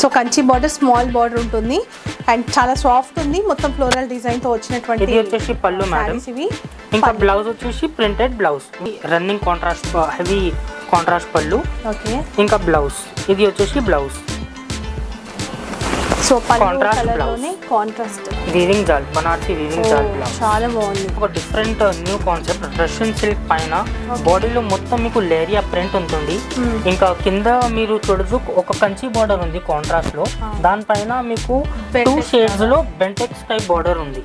सो Kanchi border small border उंटुंदी and चाला soft उंदी మొత్తం ఫ్లోరల్ డిజైన్ తో వచ్చినటువంటి ఇది వచ్చేసి పల్లు మేడం ఇంకా బ్లౌజ్ వచ్చేసి printed blouse running contrast heavy contrast pallu okay ఇంకా బ్లౌజ్ ఇది వచ్చేసి బ్లౌజ్ సో పల్లు కలర్ లోనే కాంట్రాస్ట్ వీవింగ్ జాల్ బనారసి వీవింగ్ జాల్ బ్లౌజ్ చాలా బాగుంది ఒక different new concept Russian silk పైన బాడీలో మొత్తం మీకు లేరియా ప్రింట్ ఉంటుంది ఇంకా కింద మీరు చూడొచ్చు ఒక కంచి బోర్డర్ ఉంది కాంట్రాస్ట్ లో దానిపైన మీకు టూ షేడ్స్ లో బెంటెక్స్ టైప్ బోర్డర్ ఉంది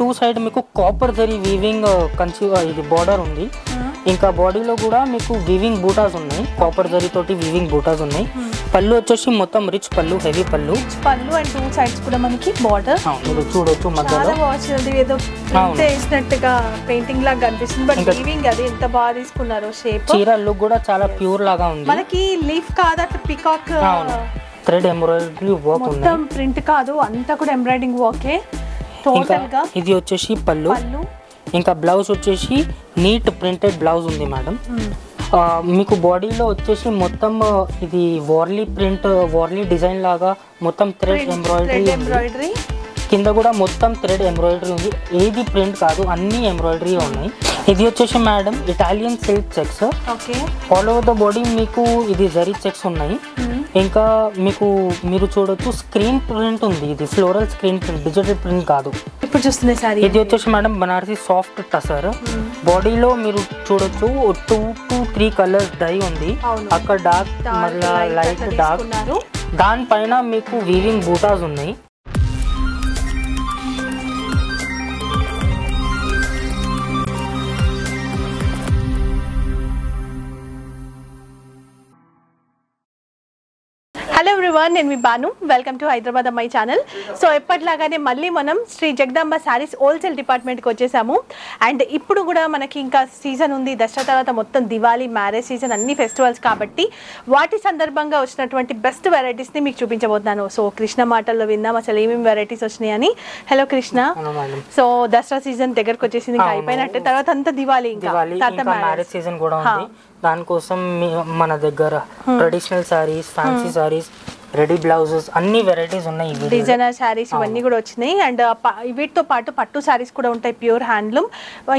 టూ సైడ్ మీకు కాపర్ జరీ వీవింగ్ కంచి ఇది బోర్డర్ ఉంది ఇంకా బాడీలో కూడా మీకు వీవింగ్ బూటాస్ ఉన్నాయి కాపర్ జరీ తోటి వీవింగ్ బూటాస్ ఉన్నాయి పల్లు వచ్చేసి మొత్తం rich pallu heavy pallu pallu and two sides కూడా మనకి బోర్డర్ అవును చూడొచ్చు మధ్యలో వాచది ఏదో చేసినట్టుగా పెయింటింగ్ లాగా కనిపిస్తుంది బట్ వీవింగ్ అది ఎంత బాగా తీసుకున్నారో షేప్ చీర లుక్ కూడా చాలా ప్యూర్ లాగా ఉంది మనకి లీఫ్ కాదు అట పికాక్ థ్రెడ్ ఎంబ్రాయిడరీ వర్క్ ఉంది మొత్తం ప్రింట్ కాదు అంతా కూడా ఎంబ్రాయిడరింగ్ వర్కే టోటల్ గా ఇది వచ్చేసి పల్లు ఇంకా బ్లౌజ్ వచ్చేసి నీట్ ప్రింటెడ్ బ్లౌజ్ ఉంది మేడం మీకు బాడీలో వచ్చేసి మొత్తం ఇది వార్లీ ప్రింట్ వార్లీ డిజైన్ లాగా మొత్తం థ్రెడ్ ఎంబ్రాయిడరీ కింద కూడా మొత్తం థ్రెడ్ ఎంబ్రాయిడరీ ఉంది ఏది ప్రింట్ కాదు అన్ని ఎంబ్రాయిడరీ ఉన్నాయి ఇది వచ్చేసి madam Italian silk checks all over the body మీకు ఇది జరీ చెక్స్ ఉన్నాయి ఇంకా మీకు మీరు చూడొచ్చు స్క్రీన్ ప్రింట్ ఉంది ఇది floral screen print digital print కాదు ఇప్పుడు చూస్తున్న సారీ ఇది వచ్చేసి మేడం బనారసి సాఫ్ట్ టసర్ బాడీలో మీరు చూడొచ్చు 2 to 3 కలర్స్ డై ఉంది అక్కడ డార్క్ మళ్ళీ లైట్ డార్క్ దానిపైన మీకు వీవింగ్ బూటాస్ ఉన్నాయి हेलो एवरीवन నేను మీ బాను వెల్కమ్ టు హైదరాబాద్ అమ్మాయి ఛానల్ సో ఎప్పటిలాగానే మళ్ళీ మనం శ్రీ జగదాంబ సారీస్ హోల్సేల్ డిపార్ట్మెంట్కి వచ్చేసాము అండ్ ఇప్పుడు కూడా మనకి ఇంకా సీజన్ ఉంది దసరా తర్వాత మొత్తం దివాళీ మ్యారేజ్ సీజన్ అన్ని ఫెస్టివల్స్ కాబట్టి వాటి సందర్భంగా వచ్చినటువంటి బెస్ట్ వెరైటీస్ని మీకు చూపించబోతున్నాను సో కృష్ణ మాటల్లో విన్నాం అసలు ఏమేమి వెరైటీస్ వచ్చినాయని hello Krishna so Dasara season దగ్గరకు వచ్చేసింది ఇంకా అయిపోయినట్టే తర్వాత అంతా దివాళీ ఇంకా తర్వాత మ్యారేజ్ సీజన్ కూడా ఉంది దానికోసం మన దగ్గర traditional saris fancy saris ready blouses అన్ని వెరైటీస్ ఉన్నాయి డిజైనర్ సారీస్ ఇవన్నీ కూడా వచ్చినాయి అండ్ వీటితో పాటు పట్టు సారీస్ కూడా ఉంటాయి ప్యూర్ హ్యాండ్లూమ్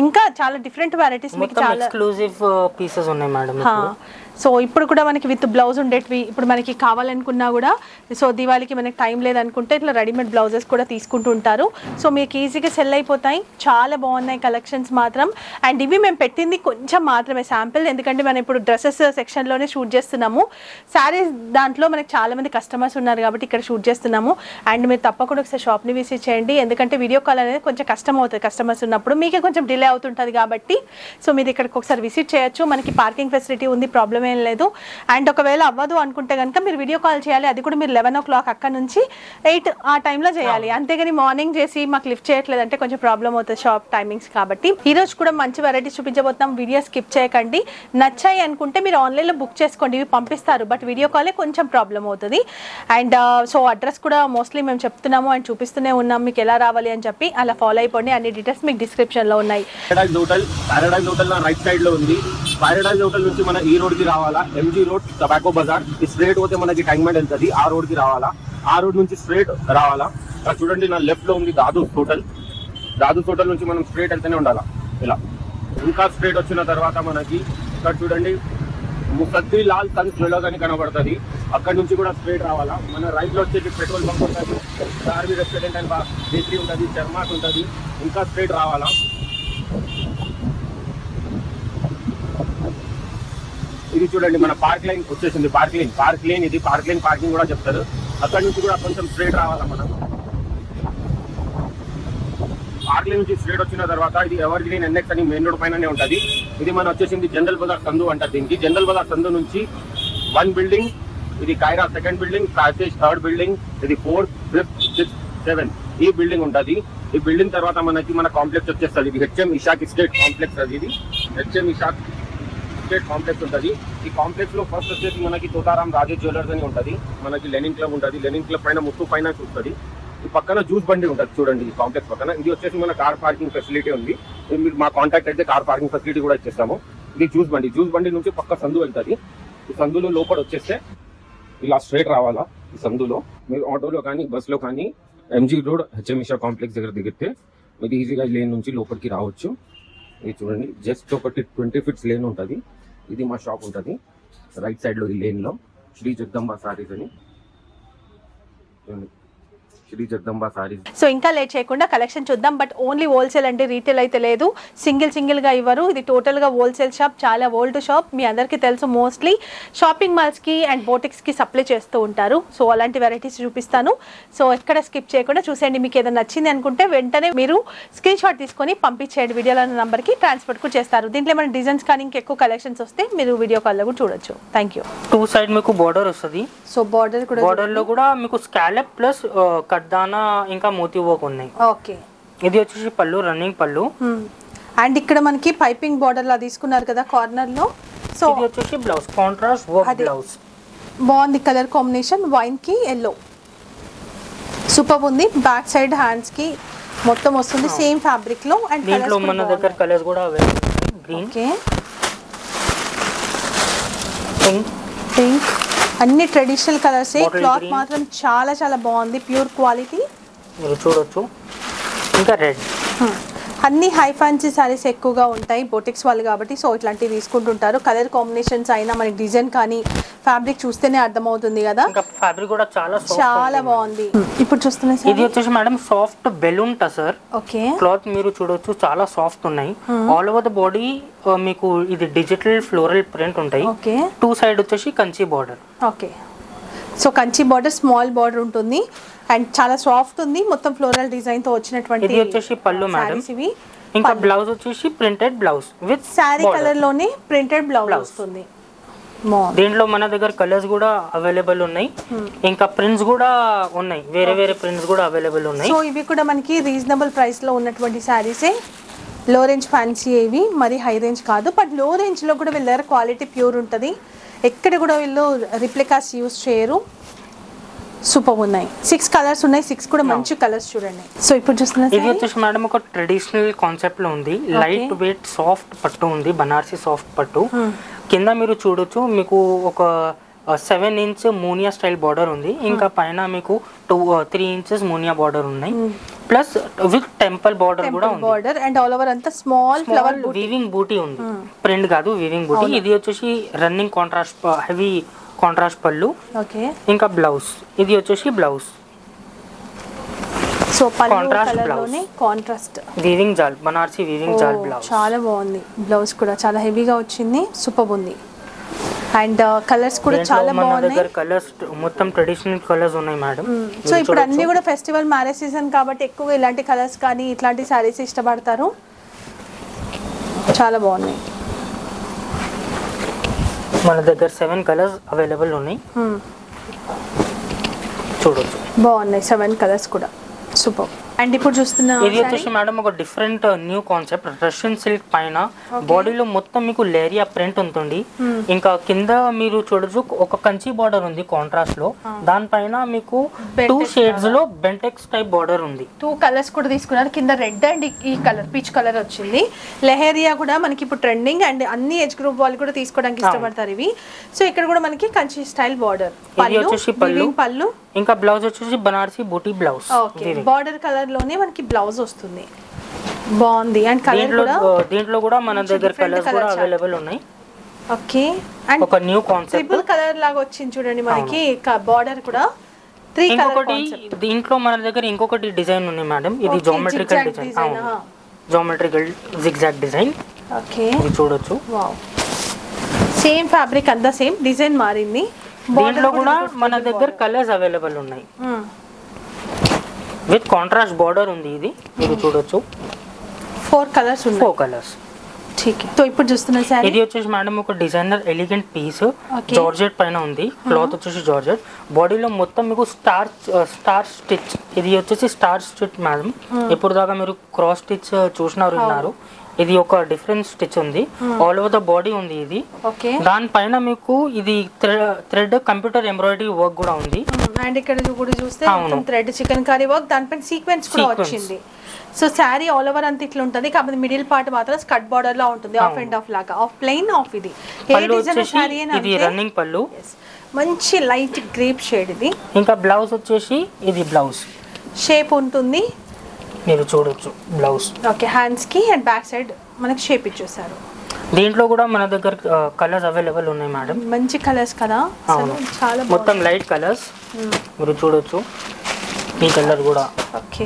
ఇంకా చాలా డిఫరెంట్ వెరైటీస్ మీకు చాలా ఎక్స్క్లూజివ్ పీసెస్ ఉన్నాయి మేడం సో ఇప్పుడు కూడా మనకి విత్ బ్లౌజ్ ఉండేటివి ఇప్పుడు మనకి కావాలనుకున్నా కూడా సో దివాళీకి మనకి టైం లేదనుకుంటే ఇట్లా రెడీమేడ్ బ్లౌజెస్ కూడా తీసుకుంటూ ఉంటారు సో మీకు ఈజీగా సెల్ అయిపోతాయి చాలా బాగున్నాయి కలెక్షన్స్ మాత్రం అండ్ ఇవి మేము పెట్టింది కొంచెం మాత్రమే శాంపిల్ ఎందుకంటే మనం ఇప్పుడు డ్రెస్సెస్ సెక్షన్లోనే షూట్ చేస్తున్నాము శారీస్ దాంట్లో మనకి చాలామంది కస్టమర్స్ ఉన్నారు కాబట్టి ఇక్కడ షూట్ చేస్తున్నాము అండ్ మీరు తప్పకుండా ఒకసారి షాప్ని విజిట్ చేయండి ఎందుకంటే వీడియో కాల్ అనేది కొంచెం కష్టం అవుతుంది కస్టమర్స్ ఉన్నప్పుడు మీకే కొంచెం డిలే అవుతుంటుంది కాబట్టి సో మీరు ఇక్కడికి ఒకసారి విజిట్ చేయొచ్చు మనకి పార్కింగ్ ఫెసిలిటీ ఉంది ప్రాబ్లం ఏం లేదు అండ్ ఒకవేళ అవ్వదు అనుకుంటే కనుక మీరు వీడియో కాల్ చేయాలి అది కూడా మీరు 11 o'clock అక్కడ నుంచి 8 ఆ టైంలో చేయాలి అంతేగాని మార్నింగ్ చేసి మాకు లిఫ్ట్ చేయట్లేదు అంటే కొంచెం ప్రాబ్లం అవుతుంది షాప్ టైమింగ్స్ కాబట్టి ఈ రోజు కూడా మంచి వెరైటీస్ చూపించబోతున్నాం వీడియో స్కిప్ చేయకండి నచ్చాయి అనుకుంటే మీరు ఆన్లైన్లో బుక్ చేసుకోండి ఇవి పంపిస్తారు బట్ వీడియో కాలే కొంచెం ప్రాబ్లం అవుతుంది అండ్ సో అడ్రస్ కూడా మోస్ట్లీ మేము చెప్తున్నాము అండ్ చూపిస్తూనే ఉన్నాం మీకు ఎలా రావాలి అని చెప్పి అలా ఫాలో అయిపోండి అన్ని డీటెయిల్స్ మీకు డిస్క్రిప్షన్లో ఉన్నాయి पैराडाइज होटल నుంచి మన ఈ రోడ్ కి రావాలా M. G Road tobacco Bazaar straight పోతే మనకి ట్యాంక్మెంట్ వెళ్తది ఆ రోడ్ కి రావాలా ఆ రోడ్ నుంచి స్ట్రైట్ రావాలా అక్కడ చూడండి నా లెఫ్ట్ లో ఉంది దాదూస్ హోటల్ నుంచి మనం స్ట్రైట్ వెళ్తనే ఉండాలి ఇలా ఇంకా స్ట్రైట్ వచ్చిన తర్వాత మనకి ఇక్కడ చూడండి ముకద్ది లాల్ తన్ జోలగాని కనబడతది అక్కడ నుంచి కూడా స్ట్రైట్ రావాలా మన రైట్ లో వచ్చేది పెట్రోల్ బంక్ ఉంటది దార్వి రెస్టారెంట్ అండ్ బార్ బేకరీ ఉంటది చర్మాట్ ఉంటది ఇంకా స్ట్రైట్ రావాలా ఇది చూడండి మన పార్క్ లైన్ వచ్చేసింది పార్క్ లైన్ ఇది పార్కింగ్ కూడా చెప్తారు అక్కడ నుంచి కూడా కొంచెం స్ట్రైట్ రావాలా మనం పార్క్ లైన్ నుంచి స్ట్రైట్ వచ్చిన తర్వాత ఇది ఎవర్ గ్రీన్ NX అని మెయిన్ రోడ్ పైననే ఉంటుంది ఇది మన వచ్చేసింది జనరల్ బజార్ సందు అంటారు దీనికి జనరల్ బజార్ సందు నుంచి 1 బిల్డింగ్ ఇది Kiara 2nd building కాసేజ్ 3rd building ఇది 4th 5th 6th 7th ఈ బిల్డింగ్ ఉంటుంది ఈ బిల్డింగ్ తర్వాత మనకి మన కాంప్లెక్స్ వచ్చేస్తుంది ఇది H. M. Ishaque Complex అది ఇది H. M. Ishaque కాంప్లెక్స్ ఉంటుంది ఈ కాంప్లెక్స్ లో ఫస్ట్ వచ్చేసి మనకి తోతారాం రాజే జ్యువెలర్స్ అని ఉంటుంది మనకి లెనిన్ క్లబ్ ఉంటుంది లెనిన్ క్లబ్ పైన ముత్తు ఫైనాన్స్ ఉంటుంది ఈ పక్కన జ్యూస్ బండి ఉంటుంది చూడండి ఈ కాంప్లెక్స్ పక్కన ఇది వచ్చేసి మన కార్ పార్కింగ్ ఫెసిలిటీ ఉంది మీరు మా కాంటాక్ట్ అయితే కార్ పార్కింగ్ ఫెసిలిటీ కూడా ఇచ్చేస్తాము ఇది జ్యూస్ బండి నుంచి పక్క సందు వెళ్తుంది ఈ సందులో లోపల వచ్చేస్తే ఇలా స్ట్రైట్ రావాలా ఈ సందులో. మీరు ఆటోలో కానీ బస్సులో కానీ MG road HM Isha complex దగ్గర దిగితే మీకు ఈజీగా లేన్ నుంచి లోపలికి రావచ్చు. ఇది చూడండి, జస్ట్ ఒకటి 20 ఫీట్స్ లేన్ ఉంటుంది. ఇది మా షాప్ ఉంటుంది రైట్ సైడ్లో ఈ లేన్లో, శ్రీ జగదంబ సారీస్ అని. సో ఇంకా లేట్ చేయకుండా కలెక్షన్ చూద్దాం. బట్ ఓన్లీ హోల్సేల్ అండి, రీటైల్ అయితే లేదు. సింగిల్ సింగిల్గా ఇవ్వరు, ఇది టోటల్గా హోల్సేల్ షాప్. చాలా ఓల్డ్ షాప్, మీ అందరికీ తెలుసు. మోస్ట్లీ షాపింగ్ మాల్స్కి అండ్ బోటిక్స్కి సప్లై చేస్తూ ఉంటారు. సో అలాంటి వెరైటీస్ చూపిస్తాను. సో ఎక్కడ స్కిప్ చేయకుండా చూసేయండి. మీకు ఏదైనా నచ్చింది అనుకుంటే వెంటనే మీరు స్క్రీన్ షాట్ తీసుకొని పంపించేయండి. వీడియోలో ఉన్న నెంబర్కి ట్రాన్స్ఫర్ కూడా చేస్తారు. దీంట్లో మన డిజైన్స్ కానీ ఇంకెక్కువ కలెక్షన్స్ వస్తే మీరు వీడియో కాల్లో కూడా చూడొచ్చు. Thank you. టూ సైడ్ మీకు బార్డర్ వస్తుంది. సో బార్డర్లో కూడా మీకు స్కాలప్ ప్లస్ దానా ఇంకా మోతీ వర్క్ ఉన్నాయి. ఓకే, ఇది వచ్చేసి పళ్ళు, రన్నింగ్ పళ్ళు. అండ్ ఇక్కడ మనకి పైపింగ్ బార్డర్ లా తీసుకున్నారు కదా కార్నర్ లో. సో ఇది వచ్చేసి బ్లౌజ్, కాంట్రాస్ట్ వర్క్ బ్లౌజ్. బాగుంది కలర్ కాంబినేషన్, వైన్ కి yellow సూపర్ ఉంది. బ్యాక్ సైడ్ హ్యాండ్స్ కి మొత్తం వస్తుంది సేమ్ ఫ్యాబ్రిక్ లో. అండ్ దీంట్లో మన దగ్గర కలర్స్ కూడా అవైలబుల్ ఉన్నాయి. గ్రీన్, ఓకే, పింక్, అన్ని ట్రెడిషనల్ కలర్స్. క్లాత్ మాత్రం చాలా చాలా బాగుంది, ప్యూర్ క్వాలిటీ మీరు చూడొచ్చు. ఇంకా రెడ్, అన్ని హై ఫ్యాన్సీ సారీస్ ఎక్కువగా ఉంటాయి బొటిక్స్ వాళ్ళు కాబట్టి. సో ఇట్లాంటివి తీసుకుంటుంటారు. కలర్ కాంబినేషన్స్ అయినా మనకి డిజైన్ కానీ ఫ్యాబ్రిక్ చూస్తేనే అర్థమవుతుంది కదా. ఇంకా ఫ్యాబ్రిక్ కూడా చాలా చాలా బాగుంది. ఇప్పుడు చూస్తున్నా సార్, ఇది వచ్చేసి madam soft balloon tussar. Okay, cloth మీరు చూడొచ్చు చాలా సాఫ్ట్ ఉన్నాయి. ఆల్ ఓవర్ ద బాడీ మీకు ఇది డిజిటల్ ఫ్లోరల్ ప్రింట్ ఉంటాయి. ఓకే, టూ సైడ్ వచ్చేసి Kanchi border. Okay, so Kanchi border, small border ఉంటుంది. అండ్ చాలా సాఫ్ట్ ఉంది, మొత్తం ఫ్లోరల్ డిజైన్ తో వచ్చినటువంటి. ఇది వచ్చేసి పల్లు మేడం. ఇంకా బ్లౌజ్ వచ్చేసి printed blouse with sari colour లోనే ప్రింటెడ్ బ్లౌజ్ వస్తుంది. దీంట్లో మన దగ్గర కలర్స్ కూడా అవైలబుల్ ఉన్నాయి. ఇంకా ప్రింట్స్ కూడా ఉన్నాయి, వేరే వేరే ప్రింట్స్ కూడా అవైలబుల్ ఉన్నాయి. సో ఇవి కూడా మనకి రీజనబుల్ ప్రైస్ లో ఉన్నటువంటి సారీసే. లో రేంజ్ ఫ్యాన్సీ ఏవి, మరి హై రేంజ్ కాదు. బట్ లో రేంజ్ లో కూడా వీళ్ళ దగ్గర క్వాలిటీ ప్యూర్ ఉంటుంది. ఎక్కడ కూడా వీళ్ళు రిప్లికాస్ యూస్ చేయరు. సూపర్ ఉన్నాయి. 6 కలర్స్ ఉన్నాయి, 6 కూడా మంచి కలర్స్ చూడండి. సో ఇప్పుడు చూస్తున్నారు, ఇది వచ్చేసి మేడం ఒక ట్రెడిషనల్ కాన్సెప్ట్ లో ఉంది. లైట్ వెయిట్ సాఫ్ట్ పట్టు ఉంది, బనారసి సాఫ్ట్ పట్టు. కింద మీరు చూడొచ్చు మీకు ఒక 7 ఇంచ్ మోనియా స్టైల్ బార్డర్ ఉంది. ఇంకా పైన మీకు 3 ఇంచెస్ మోనియా బార్డర్ ఉన్నాయి. ప్లస్ విత్ టెంపుల్ బార్డర్ కూడా ఉంది. బార్డర్ అండ్ ఆల్ ఓవర్ అంతా స్మాల్ ఫ్లవర్ వీవింగ్ బూటీ ఉంది. ప్రింట్ కాదు, వీవింగ్ బూటీ. ఇది వచ్చేసి running contrast, heavy contrast pallu. Okay, ఇంకా బ్లౌజ్. ఇది వచ్చేసి blouse, so contrast blouse, contrast weaving జాల్, బనారసి వీవింగ్ జాల్ బ్లౌజ్. చాలా బాగుంది బ్లౌజ్ కూడా, చాలా హెవీగా వచ్చింది. సూపర్ ఉంది. అండ్ కలర్స్ కూడా చాలా బాగున్నాయి. కలర్స్ మొత్తం ట్రెడిషనల్ కలర్స్ ఉన్నాయి మేడం. సో ఇప్పుడు అన్ని కూడా ఫెస్టివల్, మ్యారేజ్ సీజన్ కాబట్టి ఎక్కువగా ఇలాంటి కలర్స్ కానీ ఇట్లాంటి సారీస్ ఇష్టపడతారు. చాలా బాగున్నాయి. మన దగ్గర 7 కలర్స్ అవైలబుల్ ఉన్నాయి, చూడొచ్చు. బాగున్నాయి 7 కలర్స్ కూడా, సూపర్. అండ్ ఇప్పుడు చూస్తున్నా, ఇది వచ్చేసి మేడం ఒక different new concept. Russian silk పైన బాడీలో మొత్తం మీకు లేరియా ప్రింట్ ఉంటుంది. ఇంకా కింద మీరు చూడొచ్చు ఒక కంచి బార్డర్ ఉంది కాంట్రాస్ట్ లో. దానిపైన మీకు 2 షేడ్స్ లో బెంటెక్స్ టైప్ బార్డర్ ఉంది. 2 కలర్స్ కూడా తీసుకున్నారు. కింద రెడ్ అండ్ ఈ కలర్ పీచ్ కలర్ వచ్చింది. లెహరియా కూడా మనకి ఇప్పుడు ట్రెండింగ్ అండ్ అన్ని ఏజ్ గ్రూప్ వాళ్ళు కూడా తీసుకోవడానికి ఇష్టపడతారు ఇవి. సో ఇక్కడ కూడా మనకి కంచి స్టైల్ బార్డర్, పళ్ళు. ఇంకా బ్లౌజ్ వచ్చేసి బనారసి బూటీ బ్లౌజ్. బార్డర్ కలర్ లోనే మనకి బ్లౌజ్ వస్తుంది. బాగుంది. అండ్ కలర్ కూడా దీంట్లో కూడా మన దగ్గర కలర్స్ కూడా అవైలబుల్ ఉన్నాయి. ఓకే, అండ్ ఒక న్యూ కాన్సెప్ట్ ట్రిపుల్ కలర్ లాగా వచ్చింది చూడండి మనకి. బార్డర్ కూడా 3 కలర్ కాన్సెప్ట్. దీంట్లో మన దగ్గర ఇంకొకటి డిజైన్ ఉంది మేడం. ఇది జియోమెట్రికల్ డిజైన్. అవును, జియోమెట్రికల్ zigzag డిజైన్. ఓకే, ఇది చూడొచ్చు. వావ్, సేమ్ ఫ్యాబ్రిక్ అంతా సేమ్, డిజైన్ మారింది. దీంట్లో కూడా మన దగ్గర కలర్స్ అవైలబుల్ ఉన్నాయి. విత్ కాంట్రాస్ట్ బార్డర్ ఉంది. ఇది మీరు చూడొచ్చు 4 కలర్స్ ఉన్నాయి. 4 కలర్స్. ठीक है, तो ఇప్పుడు చూస్తున్నారు సార్, ఇది వచ్చేసి మేడం ఒక డిజైనర్ ఎలిగెంట్ పీస్. జార్జెట్ పైన ఉంది, క్లాత్ వచ్చేసి జార్జెట్. బాడీలో మొత్తం మీకు స్టార్ స్టిచ్. ఇది వచ్చేసి స్టార్ స్టిచ్ మేడం. ఇప్పుడు దాకా మీరు క్రాస్ స్టిచ్ చూసినారు. ఇది ఒక డిఫరెంట్ స్టిచ్ ఉంది. ఆల్ ఓవర్ ద బాడీ ఉంది ఇది. దానిపైన మీకు ఇది థ్రెడ్ కంప్యూటర్ ఎంబ్రాయిడరీ వర్క్ కూడా ఉంది. అండ్ ఇక్కడ కూడా చూస్తే థ్రెడ్ చికెన్ కర్రీ వర్క్, దానిపైన సీక్వెన్స్ కూడా వచ్చింది. సో శారీ ఆల్ ఓవర్ అంతా ఇట్లా ఉంటుంది. కాకపోతే మిడిల్ పార్ట్ మాత్రం స్కర్ట్ బార్డర్ లా ఉంటుంది, ఆఫ్ అండ్ ఆఫ్ లాగా, ఆఫ్ ప్లెయిన్ ఆఫ్. ఇది రన్నింగ్ పళ్ళు. మంచి లైట్ గ్రేప్ షేడ్ ఇది. ఇంకా బ్లౌజ్ వచ్చేసి ఇది బ్లౌజ్ షేప్ ఉంటుంది మీరు చూడొచ్చు బ్లౌజ్. ఓకే హ్యాండ్స్ కి అండ్ బ్యాక్ సైడ్ మనకి షేప్ ఇచ్చేసారు. దీంట్లో కూడా మన దగ్గర కలర్స్ అవైలబుల్ ఉన్నాయి మేడం. మంచి కలర్స్ కదా చాలా మొత్తం లైట్ కలర్స్ మీరు చూడొచ్చు. ఈ కలర్ కూడా ఓకే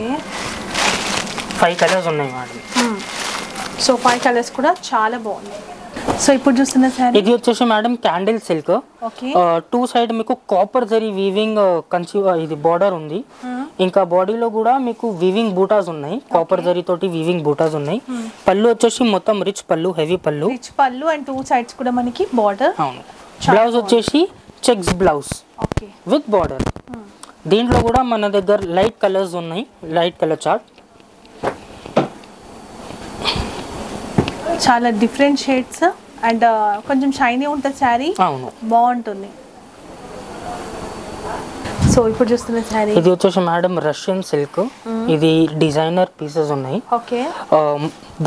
5 కలర్స్ ఉన్నాయి మేడం. సో 5 కలర్స్ కూడా చాలా బాగున్నాయి. సో ఇప్పుడు చూస్తున్న సారీ ఇది వచ్చేసి madam candle silk. Okay two side మీకు కాపర్ జరీ వీవింగ్ కంచి ఇది బోర్డర్ ఉంది. ఇంకా బాడీలో కూడా మీకు వీవింగ్ బూటాస్ ఉన్నాయి, కాపర్ జరీ తోటి వీవింగ్ బూటాస్ ఉన్నాయి. పళ్ళు వచ్చేసి మొత్తం రిచ్ పళ్ళు, హెవీ పళ్ళు, రిచ్ పళ్ళు అండ్ టూ సైడ్స్ కూడా మనకి బోర్డర్. అవును బ్లౌజ్ వచ్చేసి checks blouse okay with border. దీంట్లో కూడా మన దగ్గర లైట్ కలర్స్ ఉన్నాయి, లైట్ కలర్ చార్ట్ చాలా డిఫరెంట్ షేడ్స్ అండ్ కొంచెం షైనీ ఉంటుంది సారీ బాగుంటుంది. సో ఇప్పుడు చూస్తున్న సారీ ఇది వచ్చేసి మేడం రష్యన్ సిల్క్. ఇది డిజైనర్ పీసెస్ ఉన్నాయి. ఓకే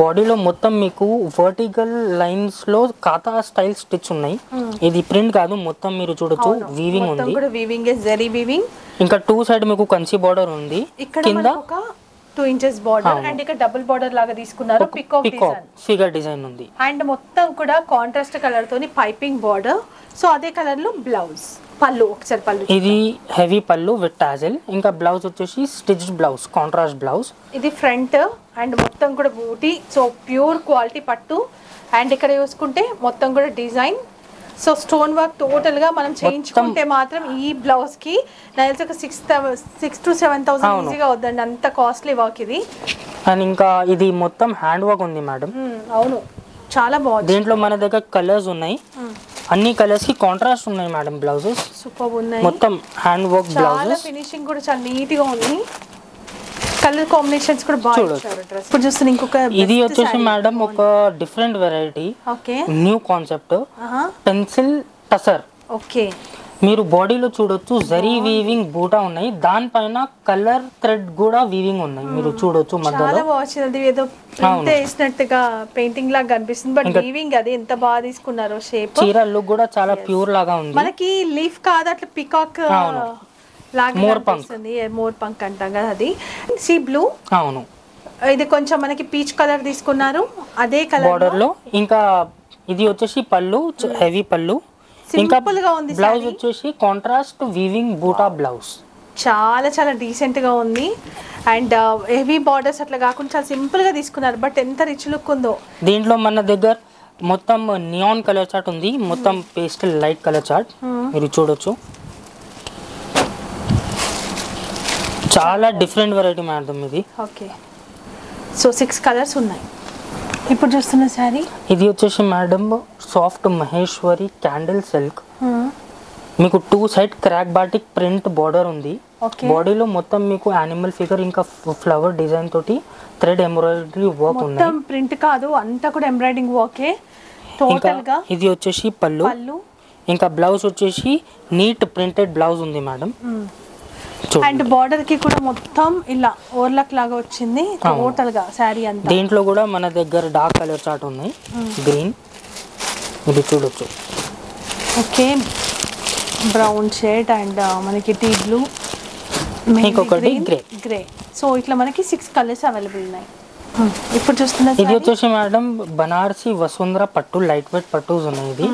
బాడీలో మొత్తం మీకు వర్టికల్ లైన్స్ లో కాతా స్టైల్ స్టిచ్ ఉన్నాయి. ఇది ప్రింట్ కాదు, మొత్తం మీరు చూడొచ్చు వీవింగ్ ఉంది, కూడా వీవింగ్ జరీ వీవింగ్. ఇంకా టూ సైడ్ మీకు కంచి బోర్డర్ ఉంది, కింద ఒక 2 inches border and ఇక్కడ డబుల్ బోర్డర్ లాగా తీసుకున్నారు. పికాక్ డిజైన్ ఫిగర్ డిజైన్ ఉంది అండ్ మొత్తం కూడా కాంట్రాస్ట్ కలర్ తోని పైపింగ్ బోర్డర్. సో అదే కలర్ లో బ్లౌజ్. పల్లు ఒకసారి పల్లు ఇది హెవీ పల్లు విత్ టాజెల్. ఇంకా బ్లౌజ్ వచ్చేసి స్టిచ్డ్ బ్లౌజ్, కాంట్రాస్ట్ బ్లౌజ్. ఇది ఫ్రంట్ అండ్ మొత్తం కూడా బూటీ. సో ప్యూర్ క్వాలిటీ పట్టు అండ్ ఇక్కడ చూసుకుంటే మొత్తం కూడా design. So stone work total గా మనం చేయించుకుంటే మాత్రం ఈ బ్లౌజ్ కి నైల్స్ ఒక 6,000 to 7,000 ఈజీగా అవుద్దండి, అంత కాస్ట్లీ వర్క్ ఇది. అండ్ ఇంకా ఇది మొత్తం హ్యాండ్ వర్క్ ఉంది మేడం. అవును చాలా బాగుంది. దీంట్లో మన దగ్గర కలర్స్ ఉన్నాయి, అన్ని కలర్స్ కి కాంట్రాస్ట్ ఉన్నాయి మేడం. బ్లౌజెస్ సూపర్ ఉన్నాయి, మొత్తం హ్యాండ్ వర్క్ బ్లౌజెస్. ఫినిషింగ్ కూడా చాలా నీట్ గా ఉంది, కలర్ కాంబినేషన్స్ కూడా బాగుంటారు. ఇప్పుడు చూస్తున్నా ఇంకొక ఇది వచ్చేసి మేడం ఒక different variety. Okay new concept pencil tussar. Okay మీరు బాడీలో చూడొచ్చు జరీ వీవింగ్ బూటా ఉన్నాయి, దానిపైన కలర్ థ్రెడ్ కూడా వీవింగ్ ఉన్నాయి మీరు చూడొచ్చు. మధ్యలో వచ్చింది ఏదో ప్రింట్ చేసినట్టుగా పెయింటింగ్ లాగా కనిపిస్తుంది, బట్ వీవింగ్ అది ఎంత బాగా తీసుకున్నారో షేప్. చీర లుక్ కూడా చాలా ప్యూర్ లాగా ఉంది. మనకి లీఫ్ కాదు అట్లా పికాక్ మోర్ పంక్ అంటాం కదా అది. Sea blue. అవును ఇది కొంచెం మనకి పీచ్ కలర్ తీసుకున్నారు అదే కలర్ బోర్డర్ లో. ఇంకా ఇది వచ్చేసి పళ్ళు హెవీ పళ్ళు. ఇంకా బ్లౌజ్ వచ్చేసి కాంట్రాస్ట్ వీవింగ్ బూటా బ్లౌజ్, చాలా చాలా డీసెంట్ గా ఉంది. అండ్ హెవీ బార్డర్స్ అట్లా కాకుండా చాలా సింపుల్ గా తీసుకున్నారు, బట్ ఎంత రిచ్ లుక్ ఉందో. దీంట్లో మన దగ్గర మొత్తం నియాన్ కలర్ చార్ట్ ఉంది, మొత్తం పేస్టల్ లైట్ కలర్ చార్ట్ మీరు చూడొచ్చు. చాలా డిఫరెంట్ వెరైటీ మేడం ఇది. ఓకే సో 6 కలర్స్ ఉన్నాయి. ఇప్పుడు చూస్తున్న సారీ ఇది వచ్చేసి madam soft Maheshwari candle silk. మీకు two side crack batik print border ఉంది. బాడీలో మొత్తం మీకు యానిమల్ ఫిగర్ ఇంకా ఫ్లవర్ డిజైన్ తోటి థ్రెడ్ ఎంబ్రాయిడరీ వర్క్ ఉంది. మొత్తం ప్రింట్ కాదు, అంతా కూడా ఎంబ్రాయిడింగ్ వర్కే టోటల్ గా. ఇది వచ్చేసి పల్లు. ఇంకా బ్లౌజ్ వచ్చేసి నీట్ ప్రింటెడ్ బ్లౌజ్ ఉంది మేడం. అండ్ బోర్డర్ కి కూడా మొత్తం ఇలా ఓవర్లాక్ లాగా వచ్చింది టోటల్ గా సారీ అంతా. దీంట్లో కూడా మన దగ్గర డార్క్ కలర్ చార్ట్ ఉంది, గ్రీన్ ఇది చూడొచ్చు. ఓకే బ్రౌన్ షేడ్ అండ్ మనకి టీ బ్లూ, ఇంకొకటి గ్రే గ్రే. సో ఇట్లా మనకి 6 కలర్స్ అవైలబుల్ ఉన్నాయి. ఇప్పుడు చూస్తున్నా ఇది వచ్చేసి మేడం బనారసి వసుంధర పట్టు, లైట్ వెయిట్ పట్టుస్ ఉన్నాయి. ఇది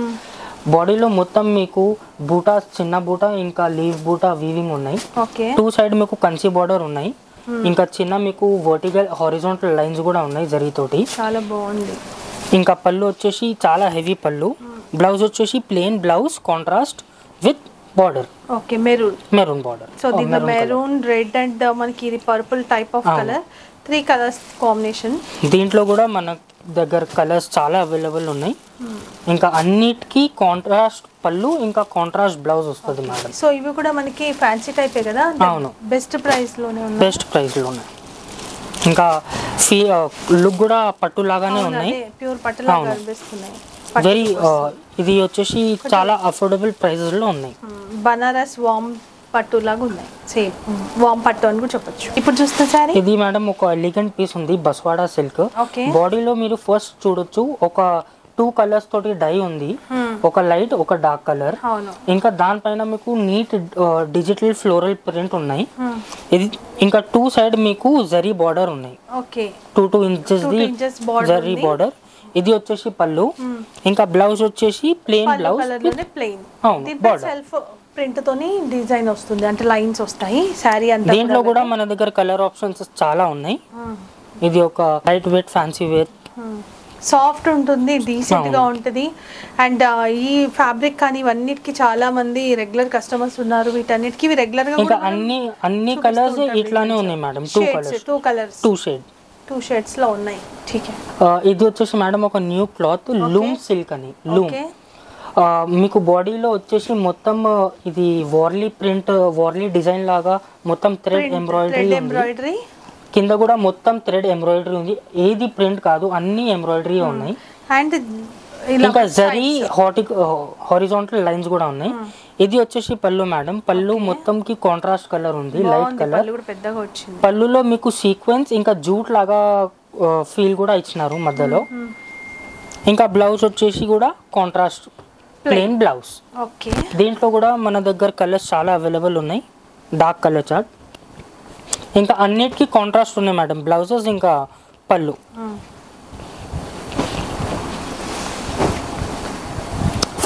బాడీలో మొత్తం మీకు బూటాస్, చిన్న బూటా ఇంకా లీఫ్ బూటా వీవింగ్ ఉన్నాయి. టూ సైడ్ మీకు కంచి బోర్డర్ ఉన్నాయి. ఇంకా చిన్న మీకు వర్టికల్ హారిజాంటల్ లైన్స్ కూడా ఉన్నాయి జరీ తోటి, చాలా బాగుంది. ఇంకా పళ్ళు వచ్చేసి చాలా హెవీ పళ్ళు. బ్లౌజ్ వచ్చేసి plain blouse contrast with border. Okay maroon maroon border. So దీంట్లో మెరూన్, రెడ్ అండ్ మనకి ఇది purple type of colour, 3 colours combination. దీంట్లో కూడా మన దగ్గర కలర్స్ చాలా అవైలబుల్ ఉన్నాయి. ఇంకా అన్నిటికీ కాంట్రాస్ట్ పళ్ళు ఇంకా కాంట్రాస్ట్ బ్లౌజ్ వస్తుంది మేడం. సో ఇవి కూడా మనకి ఫ్యాన్సీ టైపే కదా. అవును బెస్ట్ ప్రైస్ లోనే ఉన్నాయి, బెస్ట్ ప్రైస్ లోనే. ఇంకా లుక్ కూడా పట్టు లాగానే ఉన్నాయి, ప్యూర్ పట్టు లాగా అనిపిస్తున్నాయి వెరీ. ఇది వచ్చేసి చాలా అఫోర్డబుల్ ప్రైసెస్ లో ఉన్నాయి, బనారస్ వామ్ పట్టు లాగా ఉన్నాయి, సేమ్ వామ్ పట్టు అని కూడా చెప్పొచ్చు. ఇప్పుడు చూస్తే సారీ ఇది మేడం ఒక ఎలిగెంట్ పీస్ ఉంది, బస్వాడా సిల్క్. బాడీలో మీరు ఫస్ట్ చూడొచ్చు ఒక टू कलर्स तोटी डाई उंदी ओका लाइट ओका डार्क कलर इंका दान पैन मीकू नीट डिजिटल फ्लोरल प्रिंट उन्नाई इंका टू साइड मीकू जरी बॉर्डर उन्नाई ओके 2-2 इंचेस दी जरी बॉर्डर ఇది వచ్చేసి పల్లు ఇంకా బ్లౌజ్ వచ్చేసి ప్లేన్ బ్లౌజ్ కలర్లోనే ప్లేన్ దీంట్లో సెల్ఫ్ ప్రింట్ తోని డిజైన్ వస్తుంది అంటే లైన్స్ వస్తాయి సారీ అంతా దీంట్లో కూడా మన దగ్గర కలర్ ఆప్షన్స్ చాలా ఉన్నాయి ఇది ఒక light weight fancy wear soft ఉంటుంది డీసెంట్ గా ఉంటది అండ్ ఈ ఫ్యాబ్రిక్ కాని అన్నిటికి చాలా మంది రెగ్యులర్ కస్టమర్స్ ఉన్నారు వీటన్నిటికి వి రెగ్యులర్ గా ఇంకా అన్ని కలర్స్ ఇట్లానే ఉన్నాయి madam two colours two shades लो नहीं ठीक है इधर तो मैडम ఒక న్యూ క్లాత్ లూమ్ సిల్క్ అని లూమ్ మీకు బాడీ లో వచ్చేసి మొత్తం ఇది వార్లీ ప్రింట్ వార్లీ డిజైన్ లాగా మొత్తం థ్రెడ్ ఎంబ్రాయిడరీ కింద కూడా మొత్తం థ్రెడ్ ఎంబ్రాయిడరీ ఉంది ఏది ప్రింట్ కాదు అన్ని ఎంబ్రాయిడరీ ఉన్నాయి అండ్ ఇంకా జరీ హారిజాంటల్ లైన్స్ కూడా ఉన్నాయి ఇది వచ్చేసి పల్లు మేడం పల్లు మొత్తం కి కాంట్రాస్ట్ కలర్ ఉంది లైట్ కలర్ పల్లు కూడా పెద్దగా వచ్చింది పల్లులో మీకు సీక్వెన్స్ ఇంకా జూట్ లాగా ఫీల్ కూడా ఇచ్చినారు మధ్యలో ఇంకా బ్లౌజ్ వచ్చేసి కూడా కాంట్రాస్ట్ ప్లెయిన్ బ్లౌజ్ ఓకే దీంట్లో కూడా మన దగ్గర కలర్స్ చాలా అవైలబుల్ ఉన్నాయి డార్క్ కలర్ చార్ట్ ఇంకా అన్నిటికీ కాంట్రాస్ట్ ఉన్నాయి మేడం బ్లౌజెస్ ఇంకా పల్లు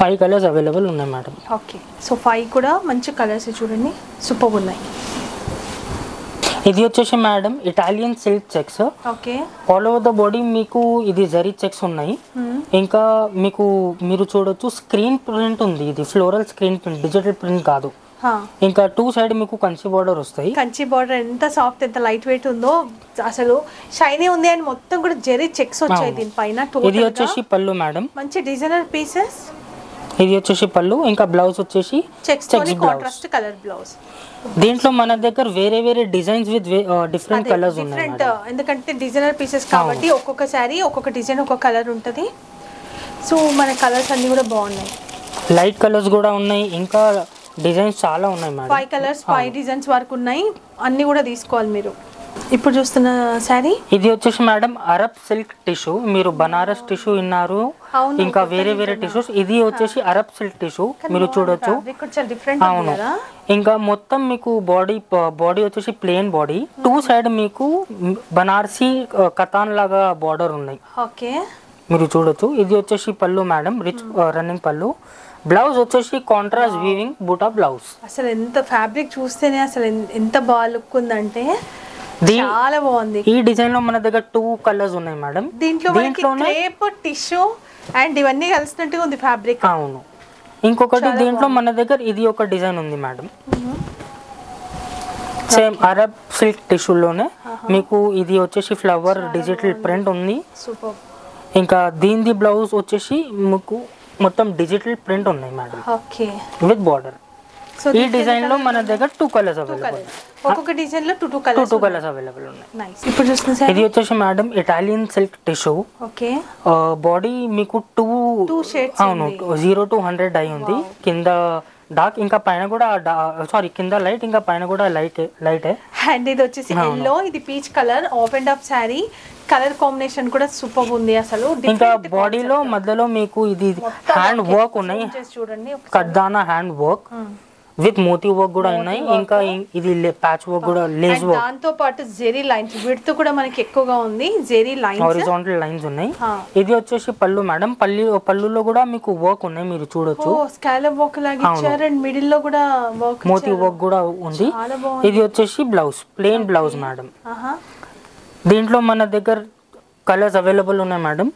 फाइव कलर्स अवेलेबल उन्हें मैडम। ओके, सो फाइव कोड़ा मंच कलर से चुरने सुपर बुनाई। इधर चेसे मैडम इटालियन सिल्क चेक्स है। Okay. All over the body मीकू इधर जरी चेक्स होना ही। इनका मीकू मेरु चोड़ा तो स्क्रीन प्रिंट उन्हें इधर floral screen print digital print का दो। हाँ। इनका टू साइड में को कंची बॉर्डर होता है। कंची बॉर्डर इतना सॉफ्ट इतना लाइट वेट उन्नो आसलो शाइनी उन्हें एंड मोत्तम गुड़ जेरी चेक्स होता है दिन पाइना टोटल का। इधर चेसी पल्लू मैडम। मंचे डिजाइनर पीसेस ఇది వచ్చేసి పల్లు ఇంకా బ్లౌజ్ వచ్చేసి చెక్స్ తోని కాంట్రాస్ట్ కలర్ బ్లౌజ్ దీంట్లో మన దగ్గర వేరే వేరే డిజైన్స్ విత్ డిఫరెంట్ కలర్స్ ఉన్నాయి డిఫరెంట్ ఎందుకంటే డిజైనర్ పీసెస్ కాబట్టి ఒక్కొక్క సారీ ఒక్కొక్క డిజైన్ ఒక్కొక్క కలర్ ఉంటది సో మన కలర్స్ అన్ని కూడా బాగున్నాయి లైట్ కలర్స్ కూడా ఉన్నాయి ఇంకా డిజైన్స్ చాలా ఉన్నాయి madam five colours five designs వరకు ఉన్నాయి అన్ని కూడా తీసుకోవాలి మీరు ఇప్పుడు చూస్తున్న సారీ ఇది వచ్చేసి మేడం అరబ్ సిల్క్ టిష్యూ మీరు బనారస్ టిష్యూ ఇన్నారు ఇంకా వేరే వేరే టిష్యూస్ ఇది వచ్చేసి అరబ్ సిల్క్ టిష్యూ మీరు చూడొచ్చు కొంచెం డిఫరెంట్ ఉంది కదా ఇంకా మొత్తం మీకు బాడీ వచ్చేసి ప్లేన్ బాడీ టూ సైడ్ మీకు బనారసి కతాన్ లాగా బోర్డర్ ఉన్నాయి ఓకే మీరు చూడొచ్చు ఇది వచ్చేసి pallu madam rich running pallu blouse వచ్చేసి కాంట్రాస్ట్ వీవింగ్ బూటా బ్లౌజ్ అసలు ఎంత ఫ్యాబ్రిక్ చూస్తేనే అసలు ఎంత బా లుక్ ఉందంటే చాలా బాగుంది ఈ డిజైన్ లో మన దగ్గర టూ కలర్స్ ఉన్నాయి మేడం దీంట్లో క్రేప్ టిష్యూ అండ్ ఇవన్నీ కలిసినట్టుగా ఉంది ఫ్యాబ్రిక్ అవును ఇంకొకటి దీంట్లో మన దగ్గర ఇది ఒక డిజైన్ ఉంది madam same Arab silk tissue లోనే మీకు ఇది వచ్చేసి ఫ్లవర్ డిజిటల్ ప్రింట్ ఉంది సూపర్ ఇంకా దీంది బ్లౌజ్ వచ్చేసి మీకు మొత్తం డిజిటల్ ప్రింట్ ఉన్నాయి madam okay with border so ఈ డిజైన్ లో మన దగ్గర టూ కలర్స్ అవైలబుల్ ఒక్కొక్క డిజైన్ లో టూ కలర్స్ అవైలబుల్ ఉన్నాయి నైస్ ఇప్పుడు చూస్తున్నా సార్ ఇది వచ్చేసి madam Italian silk tissue okay body మీకు టూ షేడ్స్ అవును 0 టు 100 డై ఉంది కింద డార్క్ ఇంకా పైన కూడా సారీ కింద లైట్ ఇంకా పైన కూడా లైట్ అండ్ ఇది వచ్చేసి yellow ఇది peach colour of and of sari colour combination కూడా సూపర్ ఉంది అసలు ఇంకా బాడీ లో మధ్యలో మీకు ఇది హ్యాండ్ వర్క్ ఉన్నాయి చూడండి కద్దానా hand work with Moti work కూడా ఉన్నాయి ఇంకా ఇది ప్యాచ్ వర్క్ కూడా లేస్ వర్క్ దాంతో పాటు జెరీ లైన్స్ విడ్త్ కూడా మనకి ఎక్కువగా ఉంది జెరీ లైన్స్ హారిజాంటల్ లైన్స్ ఉన్నాయి ఇది వచ్చేసి పల్లు మేడం పల్లులో కూడా మీకు వర్క్ ఉన్నాయి మీరు చూడొచ్చు ఓ స్కాలప్ వర్క్ లాగా ఇచ్చారు అండ్ మిడిల్ లో కూడా వర్క్ మోతీ వర్క్ కూడా ఉంది ఇది వచ్చేసి బ్లౌజ్ ప్లేన్ బ్లౌజ్ మేడం దీంట్లో మన దగ్గర కలర్స్ అవైలబుల్ ఉన్నాయి మేడం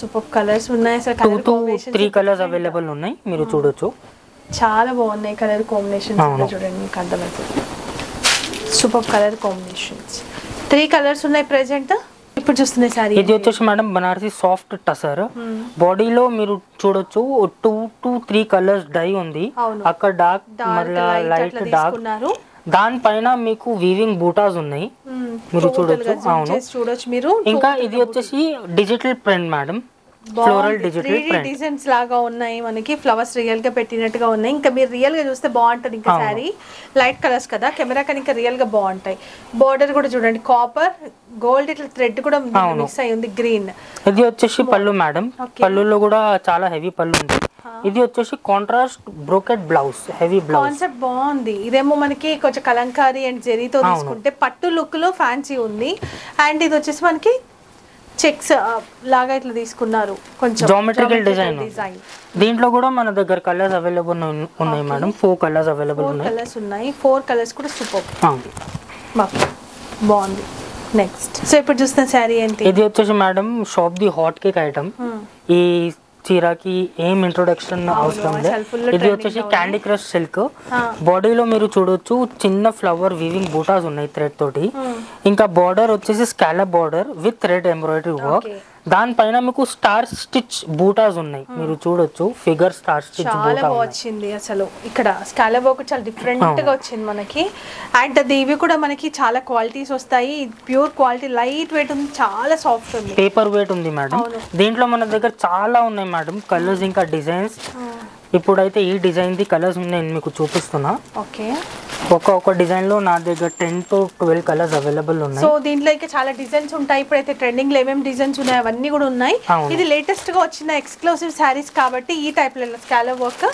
సూపర్ కలర్స్ ఉన్నాయి sir colour combination 3 colours available ఉన్నాయి మీరు చూడొచ్చు చాలా బాగున్నాయి కలర్ కాంబినేషన్స్ కూడా చూడండి మీకు అర్థమవుతుంది సూపర్ కలర్ కాంబినేషన్స్ 3 కలర్స్ ఉన్నాయి ప్రెజెంట్ ఇప్పుడు చూస్తున్న సారీ ఇది వచ్చేసి madam Banarasi soft tussar body లో మీరు చూడొచ్చు 2-3 కలర్స్ డై ఉంది అక్కడ డార్క్ మళ్ళా లైట్ డార్క్ దానిపైన మీకు వీవింగ్ బూటాస్ ఉన్నాయి మీరు చూడొచ్చు అవును ఇంకా ఇది వచ్చేసి digital print madam floral digital print designs లాగా ఉన్నాయి మనకి ఫ్లవర్స్ రియల్ గా పెట్టినట్టుగా ఉన్నాయి ఇంకా మీరు రియల్ గా చూస్తే బాగుంటది ఇంకా సారీ లైట్ కలర్స్ కదా కెమెరా కనిక రియల్ గా బాగుంటాయి బోర్డర్ కూడా చూడండి కాపర్ గోల్డ్ ఇట్లా థ్రెడ్ కూడా మిక్స్ అయ్యి ఉంది గ్రీన్ ఇది వచ్చేసి పల్లు మేడం పల్లులో కూడా చాలా హెవీ పల్లు ఉంది ఇది వచ్చేసి contrast brocade blouse heavy blouse concept బాగుంది ఇదేమో మనకి కొంచెం కలంకారీ అండ్ జెరీ తో తీసుకుంటే పట్టు లుక్ లో ఫ్యాన్సీ ఉంది అండ్ ఇది వచ్చేసి మనకి చెక్స్ లాగా ఇట్లా తీసుకున్నారు కొంచెం జియోమెట్రికల్ డిజైన్ దీంట్లో కూడా మన దగ్గర కలర్స్ అవైలబుల్ ఉన్నాయి మేడం 4 కలర్స్ అవైలబుల్ ఉన్నాయి 4 కలర్స్ ఉన్నాయి 4 కలర్స్ కూడా సూపర్ బాగుంది బాగుంది నెక్స్ట్ సో ఇప్పుడు చూస్తున్న సారీ ఏంటి ఇది వచ్చేసి madam shop the hot cake item ఈ చీర కి ఏం ఇంట్రోడక్షన్ అవసరం లేదు ఇది వచ్చేసి క్యాండీ క్రష్ సిల్క్ బాడీలో మీరు చూడొచ్చు చిన్న ఫ్లవర్ వీవింగ్ బూటాస్ ఉన్నాయి థ్రెడ్ తోటి ఇంకా బార్డర్ వచ్చేసి scallop border with red embroidery work దానిపైన మీకు స్టార్ స్టిచ్ బూటాస్ ఉన్నాయి మీరు చూడొచ్చు ఫిగర్ స్టార్ స్టిచ్ బూటాస్ చాలా వచ్చింది అసలు ఇక్కడ స్కాలప్ వర్క్ చాలా డిఫరెంట్ గా వచ్చింది మనకి అండ్ దీవి కూడా మనకి చాలా క్వాలిటీస్ వస్తాయి ప్యూర్ క్వాలిటీ లైట్ వెయిట్ ఉంది చాలా సాఫ్ట్ ఉంది పేపర్ వెయిట్ ఉంది మేడం దీంట్లో మన దగ్గర చాలా ఉన్నాయి మేడం కలర్స్ ఇంకా డిజైన్స్ ఇప్పుడైతే ఈ డిజైన్ ది కలర్స్ నేను మీకు చూపిస్తున్నా ఓకే ఒక్కొక్క డిజైన్ లో నా దగ్గర 10 టు 12 కలర్స్ అవైలబుల్ ఉన్నాయి సో దీంట్లోకి చాలా డిజైన్స్ ఉంటాయి ఇప్పుడైతే ట్రెండింగ్ లో ఏమేం డిజైన్స్ ఉన్నాయి అవన్నీ కూడా ఉన్నాయి ఇది లేటెస్ట్ గా వచ్చిన ఎక్స్క్లూసివ్ సారీస్ కాబట్టి ఈ టైప్ లో స్కాలప్ వర్క్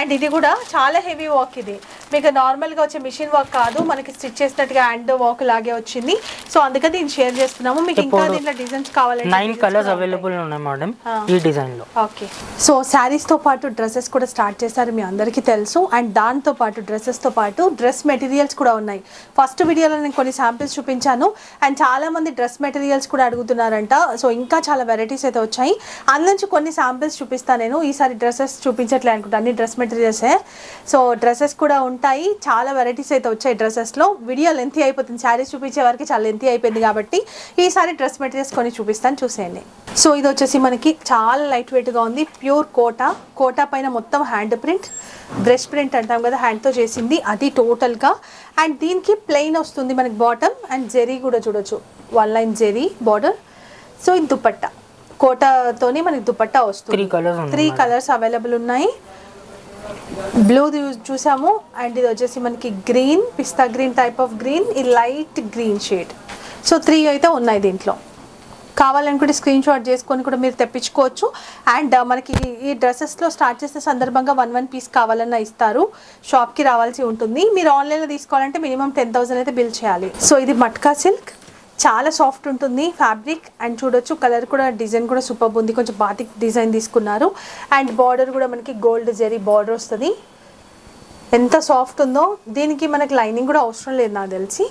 అండ్ ఇది కూడా చాలా హెవీ వర్క్ ఇది మీకు నార్మల్ గా వచ్చే మెషిన్ వర్క్ కాదు మనకి స్టిచ్ చేసినట్టుగా హ్యాండ్ వర్క్ లాగే వచ్చింది సో అందుకే దీన్ని షేర్ చేస్తున్నాము మీకు ఇంకా దీంట్లో డిజైన్స్ కావాలంటే 9 కలర్స్ అవైలబుల్ ఉన్నాయి మేడం ఈ డిజైన్ లో ఓకే సో సారీస్ తో పాటు డ్రెస్సెస్ కూడా స్టార్ట్ చేశారు మీ అందరికీ తెలుసు అండ్ దాంతో పాటు డ్రెస్సెస్ తో పాటు డ్రెస్ మెటీరియల్స్ కూడా ఉన్నాయి ఫస్ట్ వీడియోలో నేను కొన్ని శాంపిల్స్ చూపించాను అండ్ చాలా మంది డ్రెస్ మెటీరియల్స్ కూడా అడుగుతున్నారంట సో ఇంకా చాలా వెరైటీస్ అయితే వచ్చాయి అందులోంచి కొన్ని శాంపిల్స్ చూపిస్తాను నేను ఈసారి డ్రెస్సెస్ చూపించట్లే అనుకుంటా అన్ని డ్రెస్ మెటీరియల్సే సో డ్రెస్సెస్ కూడా ఉంటాయి చాలా వెరైటీస్ అయితే వచ్చాయి డ్రెస్సెస్లో వీడియో లెంతీ అయిపోతుంది శారీస్ చూపించే వరకు చాలా లెంతీ అయిపోయింది కాబట్టి ఈసారి డ్రెస్ మెటీరియల్స్ కొన్ని చూపిస్తాను చూసేయండి సో ఇది వచ్చేసి మనకి చాలా లైట్ వెయిట్గా ఉంది ప్యూర్ కోటా కోటా పైన మొత్తం హ్యాండ్ ప్రింట్ బ్రష్ ప్రింట్ అంటాం కదా హ్యాండ్తో చేసింది అది టోటల్గా అండ్ దీనికి ప్లెయిన్ వస్తుంది మనకి బాటమ్ అండ్ జెరీ కూడా చూడొచ్చు one line zari border so ఇది దుపట్టా కోటాతోనే మనకి దుపట్టా వస్తుంది 3 కలర్స్ అవైలబుల్ ఉన్నాయి బ్లూ చూసాము అండ్ ఇది వచ్చేసి మనకి green pista green type of green ఇది లైట్ గ్రీన్ షేడ్ సో 3 అయితే ఉన్నాయి దీంట్లో కావాలనుకుంటే స్క్రీన్ షాట్ చేసుకొని కూడా మీరు తెప్పించుకోవచ్చు అండ్ మనకి ఈ డ్రెస్సెస్లో స్టార్ట్ చేసే సందర్భంగా 1 పీస్ కావాలన్నా ఇస్తారు షాప్కి రావాల్సి ఉంటుంది మీరు ఆన్లైన్లో తీసుకోవాలంటే మినిమం 10,000 అయితే బిల్ చేయాలి సో ఇది మట్కా సిల్క్ చాలా సాఫ్ట్ ఉంటుంది ఫ్యాబ్రిక్ అండ్ చూడొచ్చు కలర్ కూడా డిజైన్ కూడా సూపర్బ్ ఉంది కొంచెం బాతిక్ డిజైన్ తీసుకున్నారు అండ్ బార్డర్ కూడా మనకి గోల్డ్ జరీ బార్డర్ వస్తుంది ఎంత సాఫ్ట్ ఉందో దీనికి మనకి లైనింగ్ కూడా అవసరం లేదు నాకు తెలిసి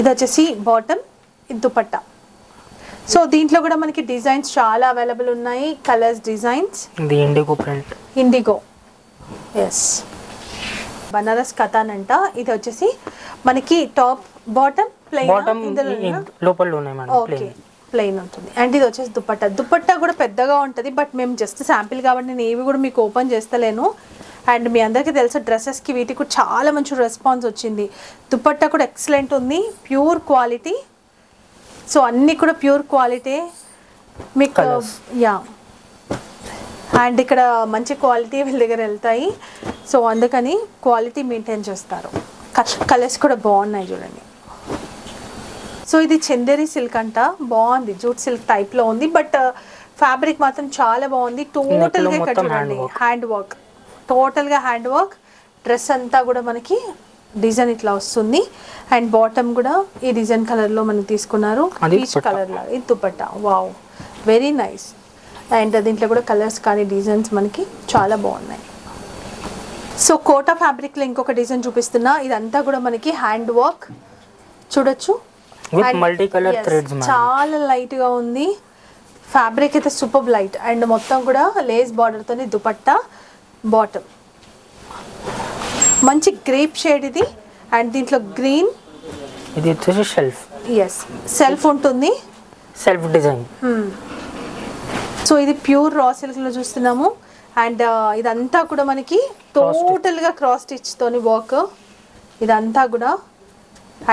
ఇది వచ్చేసి బాటమ్ ఇది దుపట్టా సో దీంట్లో కూడా మనకి డిజైన్స్ చాలా అవైలబుల్ ఉన్నాయి colours designs the indigo print indigo yes Banaras katan అంట ఇది వచ్చేసి మనకి టాప్ బాటమ్ ప్లెయిన్ ఇందులో లోపల ఉన్నాయి మనం ప్లెయిన్ ప్లెయిన్ ఉంటుంది అండ్ ఇది వచ్చేసి దుపట్టా దుపట్టా కూడా పెద్దగా ఉంటుంది బట్ మేము జస్ట్ శాంపిల్ కాబట్టి నేను ఏవి కూడా మీకు ఓపెన్ చేస్తలేను అండ్ మీ అందరికీ తెలుసు డ్రెస్సెస్కి వీటికి కూడా చాలా మంచి రెస్పాన్స్ వచ్చింది దుపట్టా కూడా ఎక్సలెంట్ ఉంది ప్యూర్ క్వాలిటీ సో అన్నీ కూడా ప్యూర్ క్వాలిటీ మీకు యా అండ్ ఇక్కడ మంచి క్వాలిటీ వీళ్ళ దగ్గర వెళ్తాయి సో అందుకని క్వాలిటీ మెయింటైన్ చేస్తారు కలర్స్ కూడా బాగున్నాయి చూడండి సో ఇది చందేరి సిల్క్ అంట బాగుంది జూట్ సిల్క్ టైప్లో ఉంది బట్ ఫ్యాబ్రిక్ మాత్రం చాలా బాగుంది టోటల్గా ఇక్కడ చూడండి హ్యాండ్ వర్క్ టోటల్గా హ్యాండ్ వర్క్ డ్రెస్ అంతా కూడా మనకి డిజైన్ ఇట్లా వస్తుంది అండ్ బాటమ్ కూడా ఈ డిజైన్ కలర్లో మనం తీసుకున్నారు పీచ్ కలర్లో ఇది dupatta wow very nice and దీంట్లో కూడా కలర్స్ కానీ డిజైన్స్ మనకి చాలా బాగున్నాయి సో కోటా ఫ్యాబ్రిక్లో ఇంకొక డిజైన్ చూపిస్తున్నా ఇదంతా కూడా మనకి హ్యాండ్ వర్క్ చూడొచ్చు చాలా లైట్గా ఉంది ఫ్యాబ్రిక్ అయితే సూపర్ లైట్ అండ్ మొత్తం కూడా లేస్ బార్డర్తోనే దుపట్టా బాటమ్ మంచి గ్రేప్ షేడ్ ఇది అండ్ దీంట్లో గ్రీన్ ఇది వచ్చేసి షెల్ఫ్ yes సెల్ఫ్ ఉంటుంది సెల్ఫ్ డిజైన్ సో ఇది ప్యూర్ రా సిల్క్ లో చూస్తున్నాము అండ్ ఇదంతా కూడా మనకి టోటల్ గా క్రాస్ స్టిచ్ తోని వర్క్ ఇదంతా కూడా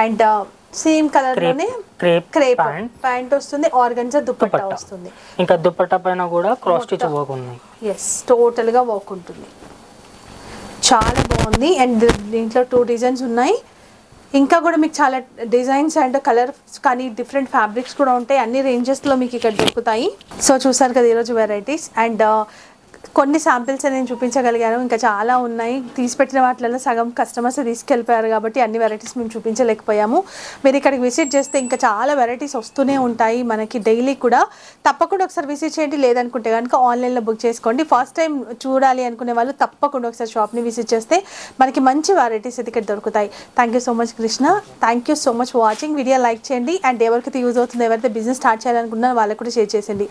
అండ్ సేమ్ కలర్ లోనే క్రేప్ ప్యాంట్ వస్తుంది, ఆర్గంజా దుపట్టా వస్తుంది. ఇంకా దుపట్టా పైన కూడా క్రాస్ స్టిచ్ వర్క్ ఉంది. yes టోటల్ గా వర్క్ ఉంటుంది, చాలా బాగుంది. అండ్ దీంట్లో 2 డిజైన్స్ ఉన్నాయి, ఇంకా కూడా మీకు చాలా డిజైన్స్ అండ్ కలర్స్ కానీ డిఫరెంట్ ఫ్యాబ్రిక్స్ కూడా ఉంటాయి, అన్ని రేంజెస్లో మీకు ఇక్కడ దొరుకుతాయి. సో చూసారు కదా ఈరోజు వెరైటీస్ అండ్ కొన్ని శాంపిల్స్ నేను చూపించగలిగాను, ఇంకా చాలా ఉన్నాయి. తీసిపెట్టిన వాటిలో సగం కస్టమర్స్ తీసుకెళ్ళిపోయారు కాబట్టి అన్ని వెరైటీస్ మేము చూపించలేకపోయాము. మీరు ఇక్కడికి విజిట్ చేస్తే ఇంకా చాలా వెరైటీస్ వస్తూనే ఉంటాయి మనకి డైలీ కూడా. తప్పకుండా ఒకసారి విజిట్ చేయండి, లేదనుకుంటే కనుక ఆన్లైన్లో బుక్ చేసుకోండి. ఫస్ట్ టైం చూడాలి అనుకునే వాళ్ళు తప్పకుండా ఒకసారి షాప్ని విజిట్ చేస్తే మనకి మంచి వెరైటీస్ అయితే ఇక్కడ దొరుకుతాయి. Thank you so much Krishna, thank you so much for watching. Video like చేయండి అండ్ ఎవరికైతే యూజ్ అవుతుందో, ఎవరైతే బిజినెస్ స్టార్ట్ చేయాలనుకున్నారో వాళ్ళకు కూడా షేర్ చేసేయండి.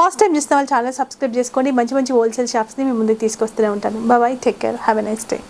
ఫస్ట్ టైం చూసిన వాళ్ళు ఛానల్ సబ్స్క్రైబ్ చేసుకోండి, మంచి మంచి హోల్సేల్ షాప్స్ని మీ ముందుకు తీసుకొస్తూనే ఉంటాను. Bye, take care, have a nice day.